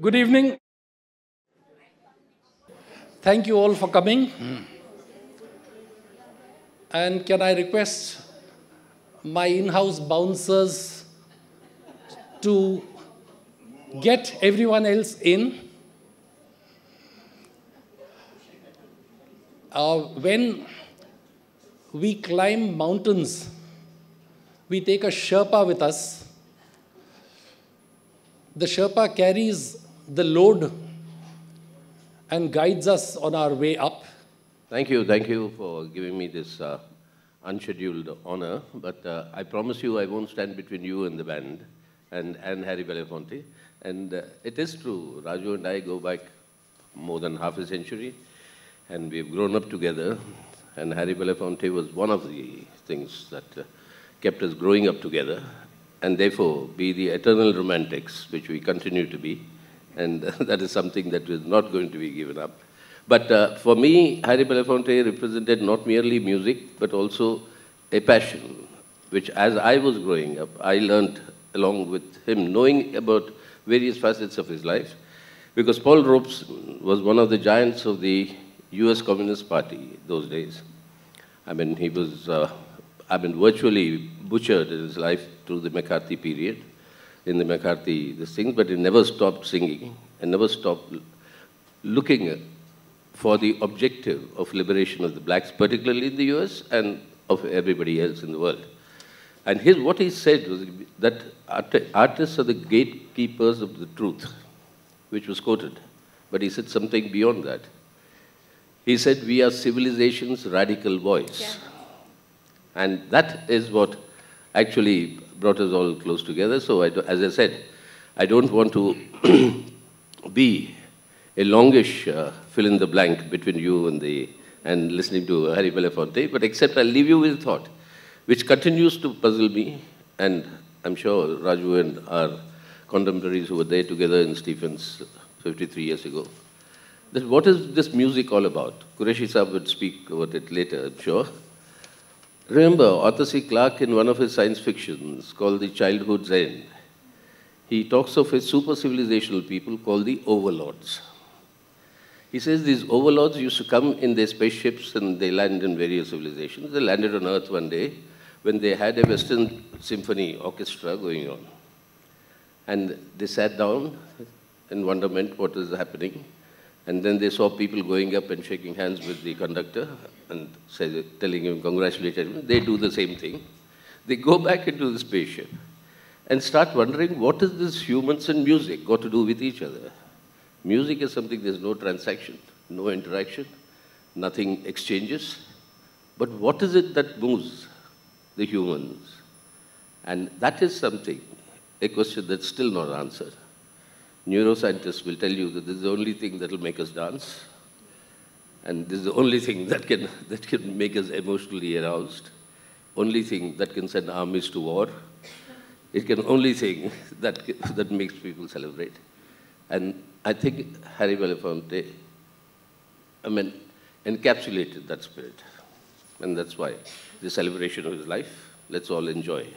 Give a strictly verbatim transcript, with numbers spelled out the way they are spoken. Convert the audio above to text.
Good evening. Thank you all for coming. And can I request my in-house bouncers to get everyone else in? Uh, when we climb mountains, we take a Sherpa with us. The Sherpa carries the load and guides us on our way up. Thank you, thank you for giving me this uh, unscheduled honor, but uh, I promise you I won't stand between you and the band and, and Harry Belafonte. And uh, it is true, Raju and I go back more than half a century, and we've grown up together, and Harry Belafonte was one of the things that uh, kept us growing up together, and therefore be the eternal romantics, which we continue to be. And uh, that is something that is not going to be given up. But uh, for me, Harry Belafonte represented not merely music, but also a passion, which as I was growing up, I learned along with him, knowing about various facets of his life. Because Paul Robeson was one of the giants of the U S Communist Party those days. I mean, he was uh, I mean, virtually butchered in his life through the McCarthy period. in the McCarthy, this thing, but he never stopped singing and never stopped looking for the objective of liberation of the blacks, particularly in the U S and of everybody else in the world. And his, what he said was that art, artists are the gatekeepers of the truth, which was quoted, but he said something beyond that. He said, we are civilization's radical voice. Yeah. And that is what actually brought us all close together. So I do, as I said, I don't want to be a longish uh, fill-in-the-blank between you and, the, and listening to Harry Belafonte, but except I'll leave you with a thought, which continues to puzzle me, and I'm sure Raju and our contemporaries who were there together in Stephens fifty-three years ago, that what is this music all about? Qureshi Saab would speak about it later, I'm sure. Remember, Arthur C. Clarke, in one of his science fictions called The Childhood's End, he talks of a super-civilizational people called the Overlords. He says these Overlords used to come in their spaceships and they land in various civilizations. They landed on Earth one day when they had a Western symphony orchestra going on. And they sat down in wonderment what was happening. And then they saw people going up and shaking hands with the conductor and say, telling him, congratulations. They do the same thing. They go back into the spaceship and start wondering, what is this humans and music got to do with each other? Music is something, there's no transaction, no interaction, nothing exchanges. But what is it that moves the humans? And that is something, a question that's still not answered. Neuroscientists will tell you that this is the only thing that will make us dance, and this is the only thing that can, that can make us emotionally aroused, only thing that can send armies to war, it can only thing that, that makes people celebrate. And I think Harry Belafonte, I mean, encapsulated that spirit, and that's why the celebration of his life, let's all enjoy.